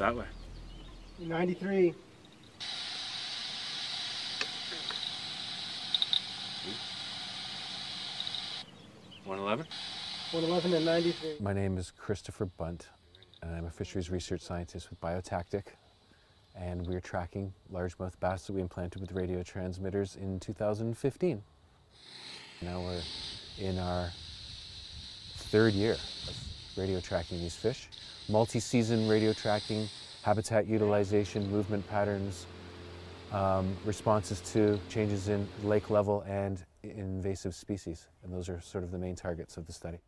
up that way. 93. Hmm. 111? 111 and 93. My name is Christopher Bunt, and I'm a fisheries research scientist with Biotactic, and we're tracking largemouth bass that we implanted with radio transmitters in 2015. Now we're in our third year of radio tracking these fish. Multi-season radio tracking, habitat utilization, movement patterns, responses to changes in lake level and invasive species. And those are sort of the main targets of the study.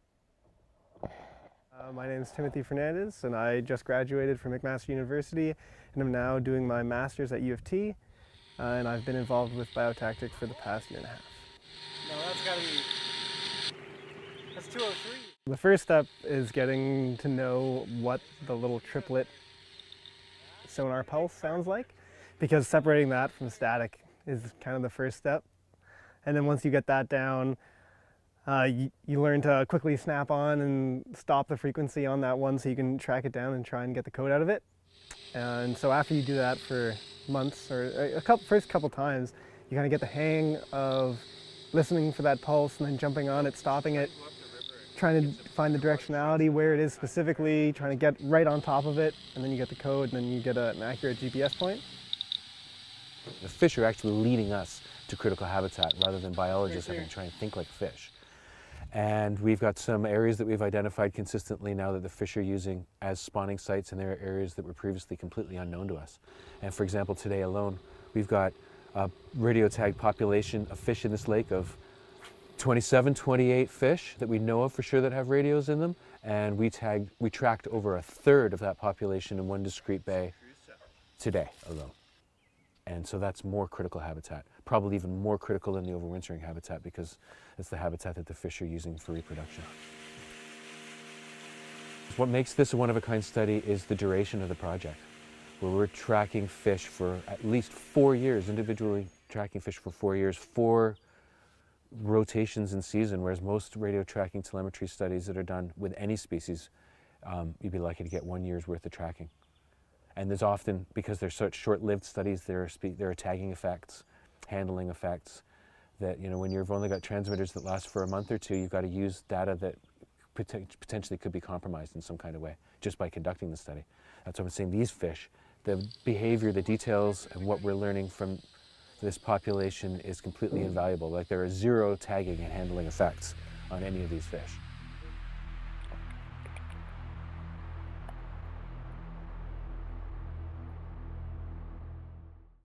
My name is Timothy Fernandez, and I just graduated from McMaster University, and I'm now doing my master's at U of T, and I've been involved with Biotactic for the past year and a half. No, that's gotta be, that's 203. The first step is getting to know what the little triplet sonar pulse sounds like, because separating that from static is kind of the first step. And then once you get that down, you learn to quickly snap on and stop the frequency on that one so you can track it down and try and get the code out of it. And so after you do that for months, or first couple times, you kind of get the hang of listening for that pulse and then jumping on it, stopping it, trying to find the directionality where it is specifically, trying to get right on top of it, and then you get the code and then you get an accurate GPS point. The fish are actually leading us to critical habitat rather than biologists having to try and think like fish. And we've got some areas that we've identified consistently now that the fish are using as spawning sites, and there are areas that were previously completely unknown to us. And for example, today alone, we've got a radio tagged population of fish in this lake of 27, 28 fish that we know of for sure that have radios in them. And we tracked over a third of that population in one discrete bay today alone. And so that's more critical habitat, probably even more critical than the overwintering habitat, because it's the habitat that the fish are using for reproduction. What makes this a one-of-a-kind study is the duration of the project, where we're tracking fish for at least 4 years, individually tracking fish for 4 years, 4 rotations in season, whereas most radio tracking telemetry studies that are done with any species, you'd be lucky to get 1 year's worth of tracking. And there's often, because they're such short-lived studies, there are tagging effects, handling effects, that, you know, when you've only got transmitters that last for a month or two, you've got to use data that potentially could be compromised in some kind of way just by conducting the study. That's what I'm saying, these fish, the behavior, the details, and what we're learning from this population is completely invaluable. Like, there are zero tagging and handling effects on any of these fish.